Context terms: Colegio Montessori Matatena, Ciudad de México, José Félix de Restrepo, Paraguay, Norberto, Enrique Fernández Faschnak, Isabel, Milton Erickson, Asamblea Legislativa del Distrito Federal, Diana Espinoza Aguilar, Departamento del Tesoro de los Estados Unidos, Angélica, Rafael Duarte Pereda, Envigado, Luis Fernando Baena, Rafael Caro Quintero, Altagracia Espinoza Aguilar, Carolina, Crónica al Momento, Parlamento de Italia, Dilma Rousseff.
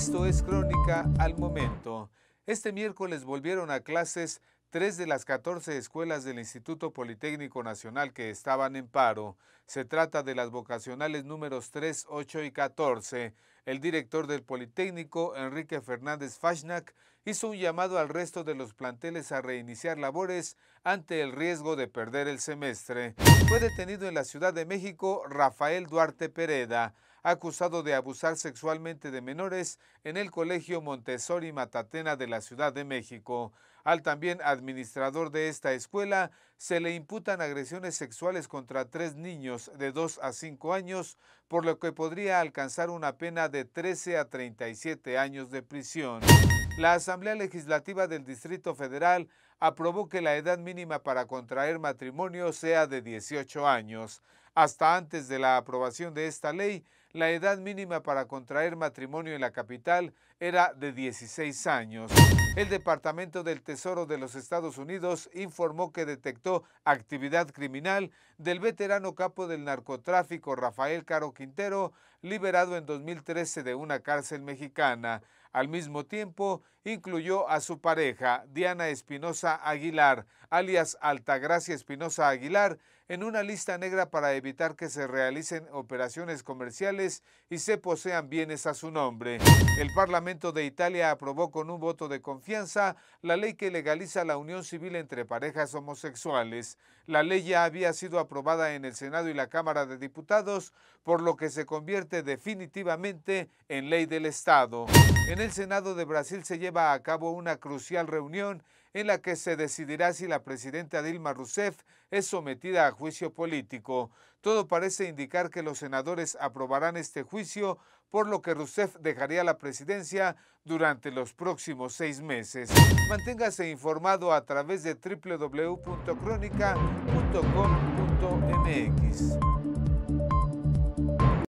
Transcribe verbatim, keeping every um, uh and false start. Esto es Crónica al Momento. Este miércoles volvieron a clases tres de las catorce escuelas del Instituto Politécnico Nacional que estaban en paro. Se trata de las vocacionales números tres, ocho y catorce. El director del Politécnico, Enrique Fernández Faschnak, hizo un llamado al resto de los planteles a reiniciar labores ante el riesgo de perder el semestre. Fue detenido en la Ciudad de México Rafael Duarte Pereda, acusado de abusar sexualmente de menores en el Colegio Montessori Matatena de la Ciudad de México. Al también administrador de esta escuela se le imputan agresiones sexuales contra tres niños de dos a cinco años, por lo que podría alcanzar una pena de trece a treinta y siete años de prisión. La Asamblea Legislativa del Distrito Federal aprobó que la edad mínima para contraer matrimonio sea de dieciocho años. Hasta antes de la aprobación de esta ley, la edad mínima para contraer matrimonio en la capital era de dieciséis años. El Departamento del Tesoro de los Estados Unidos informó que detectó actividad criminal del veterano capo del narcotráfico Rafael Caro Quintero, liberado en dos mil trece de una cárcel mexicana. Al mismo tiempo, incluyó a su pareja, Diana Espinoza Aguilar, alias Altagracia Espinoza Aguilar, en una lista negra para evitar que se realicen operaciones comerciales y se posean bienes a su nombre. El Parlamento de Italia aprobó con un voto de confianza la ley que legaliza la unión civil entre parejas homosexuales. La ley ya había sido aprobada en el Senado y la Cámara de Diputados, por lo que se convierte definitivamente en ley del Estado. En el Senado de Brasil se lleva a cabo una crucial reunión en la que se decidirá si la presidenta Dilma Rousseff es sometida a juicio político. Todo parece indicar que los senadores aprobarán este juicio, por lo que Rousseff dejaría la presidencia durante los próximos seis meses. Manténgase informado a través de doble u doble u doble u punto crónica punto com punto m x.